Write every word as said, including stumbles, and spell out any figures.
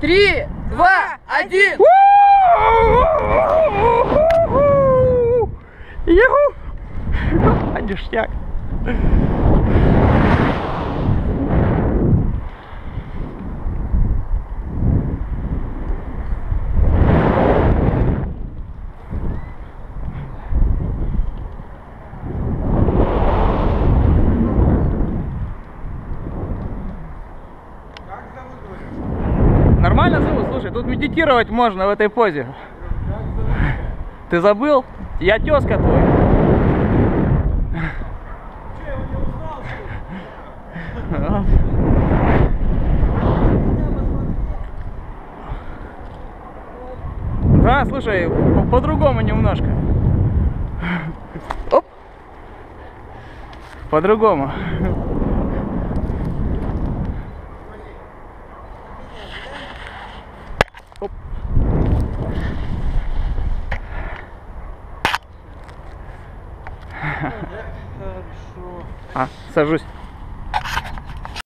три, два, один. Ништяк. Нормально зовут? Слушай, тут медитировать можно в этой позе. Ты забыл? Я тезка твой. Да, слушай, по-другому немножко. Оп. По-другому. А, сажусь.